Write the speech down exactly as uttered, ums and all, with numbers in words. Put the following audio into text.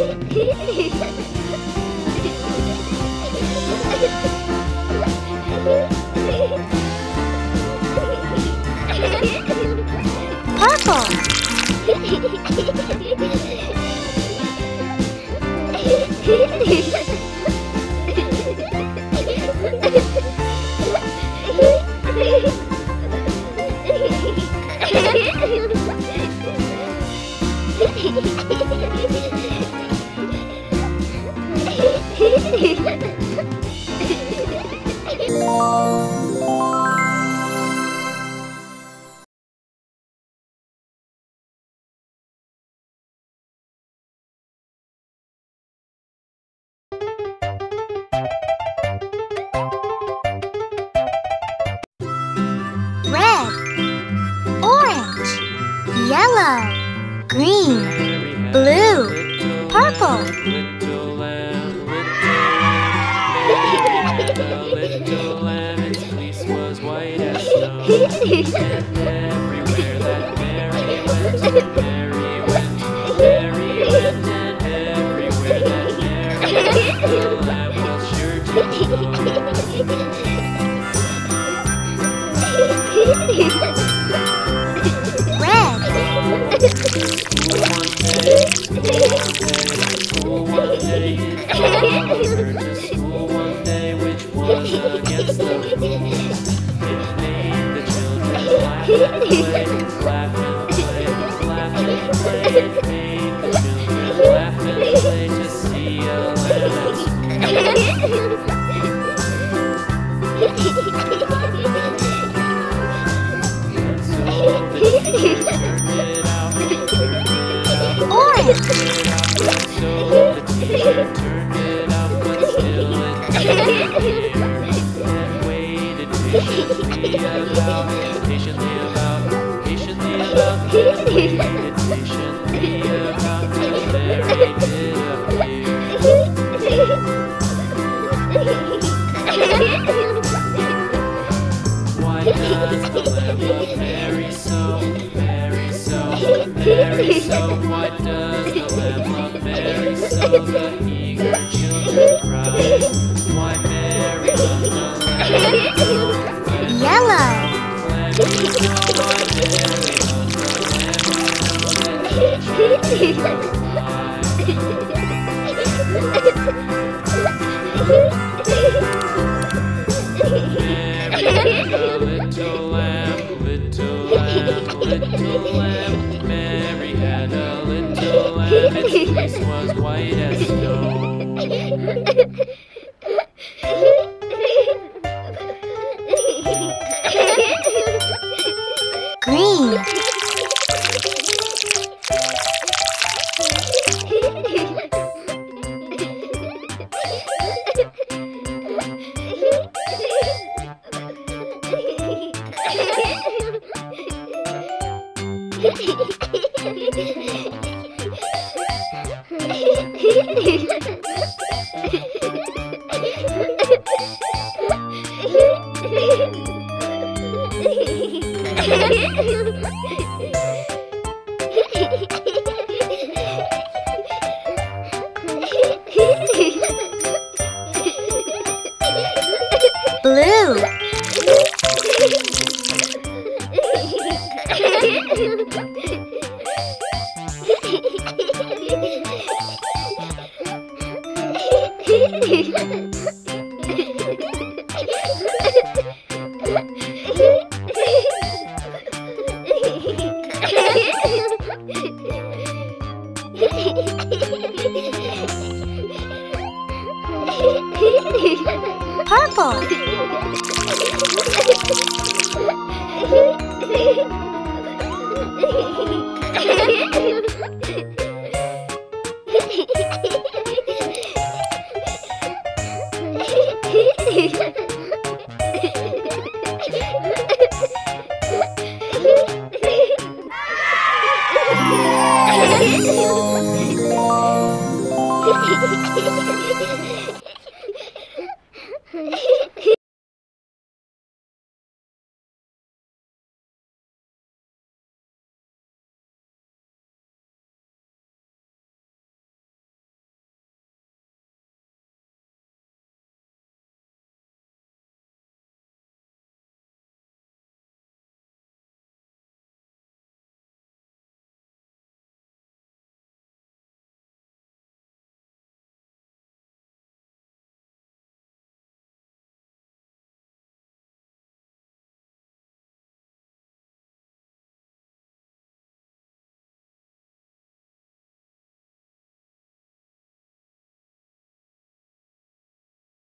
Purple. Yellow, green, blue, purple. Little lamb, little lamb, little lamb, its fleece was white as snow. And everywhere that Mary went, Mary went, Mary went, and everywhere that Mary went, little lamb was sure to follow. School one day, her to school one day, which was against the rules. It made the children laugh and play, laugh and play, laugh and play. It made the children laugh and play to see a lamb at school. Orange. So the teacher turned it up, but still it didn't appear. And waited patiently about, patiently about, patiently about, and waited patiently about till Mary did appear. Why does the lamb love Mary so? Mary, so why does the lamb love Mary so? The eager children cry. Why Mary loves the lamb so? Yellow. Lambie, so why Mary loves the lamb so? And children cry. Mary, the little lamb, little lamb, little lamb. This was white as snow. Blue. Hehehehe